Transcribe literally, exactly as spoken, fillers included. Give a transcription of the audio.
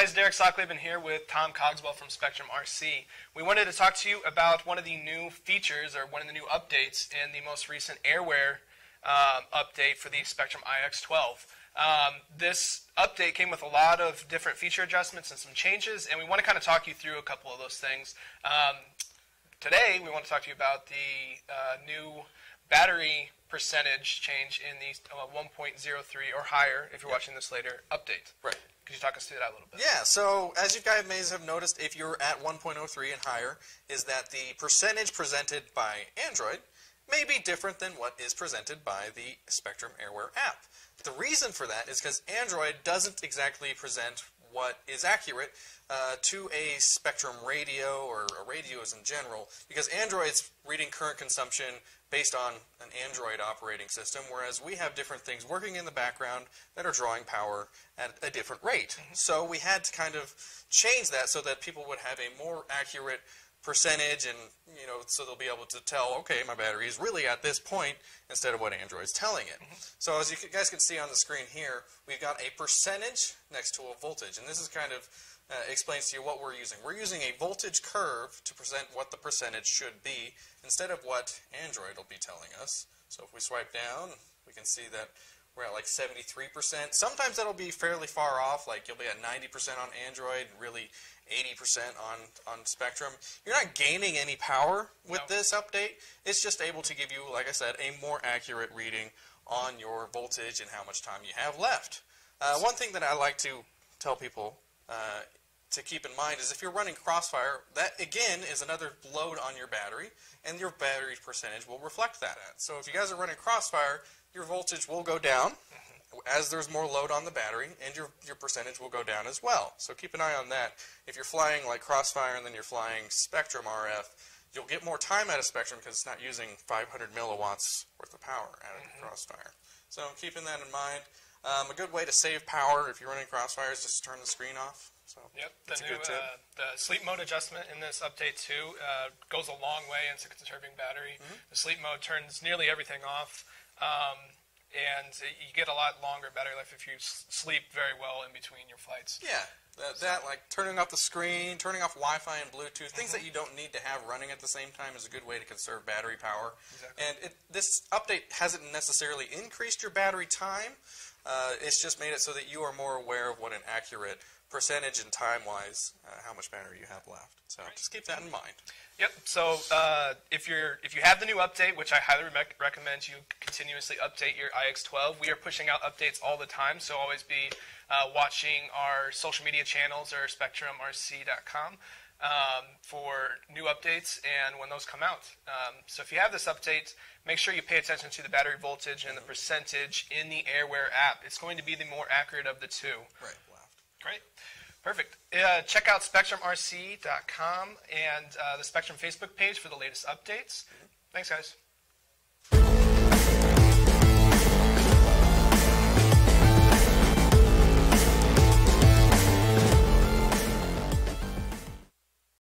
guys, Derek Sockley been here with Tom Cogswell from Spektrum R C. We wanted to talk to you about one of the new features, or one of the new updates in the most recent AirWare um, update for the Spektrum i X twelve. Um, this update came with a lot of different feature adjustments and some changes, and we want to kind of talk you through a couple of those things. Um, today, we want to talk to you about the uh, new battery percentage change in the uh, one point zero three or higher, if you're yep. watching this later, update. Right. Could you talk us through that a little bit? Yeah, so as you guys may have noticed, if you're at one point zero three and higher, is that the percentage presented by Android may be different than what is presented by the Spektrum AirWare app. The reason for that is because Android doesn't exactly present what is accurate uh, to a Spektrum radio or a radios in general, because Android's reading current consumption based on an Android operating system, whereas we have different things working in the background that are drawing power at a different rate. Mm-hmm. So we had to kind of change that so that people would have a more accurate percentage, and you know, so they'll be able to tell, okay, my battery is really at this point instead of what Android's telling it. Mm-hmm. So as you guys can see on the screen here, we've got a percentage next to a voltage, and this is kind of uh, explains to you what we're using. We're using a voltage curve to present what the percentage should be instead of what Android will be telling us. So if we swipe down, we can see that we're at like seventy-three percent. Sometimes that'll be fairly far off, like you'll be at ninety percent on Android, really eighty percent on, on Spektrum. You're not gaining any power with no. this update. It's just able to give you, like I said, a more accurate reading on your voltage and how much time you have left. Uh, one thing that I like to tell people uh, to keep in mind is if you're running Crossfire, that again is another load on your battery, and your battery percentage will reflect that at. So if you guys are running Crossfire, your voltage will go down as there's more load on the battery, and your, your percentage will go down as well. So keep an eye on that. If you're flying like Crossfire and then you're flying Spektrum R F, you'll get more time out of Spektrum because it's not using five hundred milliwatts worth of power out of the Crossfire. So keeping that in mind. Um, a good way to save power if you're running Crossfire is just to turn the screen off. So yep, that's the new, a good tip. Uh, the sleep mode adjustment in this update too uh, goes a long way into conserving battery. Mm-hmm. The sleep mode turns nearly everything off. Um, And you get a lot longer battery life if you sleep very well in between your flights. Yeah, that, that like turning off the screen, turning off Wi-Fi and Bluetooth, things that you don't need to have running at the same time is a good way to conserve battery power. Exactly. And it, this update hasn't necessarily increased your battery time. Uh, it's just made it so that you are more aware of what an accurate percentage and time-wise uh, how much battery you have left. So right. just keep that in mind. Yep. So uh, if you're if you have the new update, which I highly re recommend you continuously update your i X twelve. We are pushing out updates all the time, so always be uh, watching our social media channels or Spektrum R C dot com um, for new updates and when those come out. Um, so if you have this update, make sure you pay attention to the battery voltage and the percentage in the AirWare app. It's going to be the more accurate of the two. Right. Great. Perfect. Uh, check out Spektrum R C dot com and uh, the Spektrum Facebook page for the latest updates. Thanks, guys.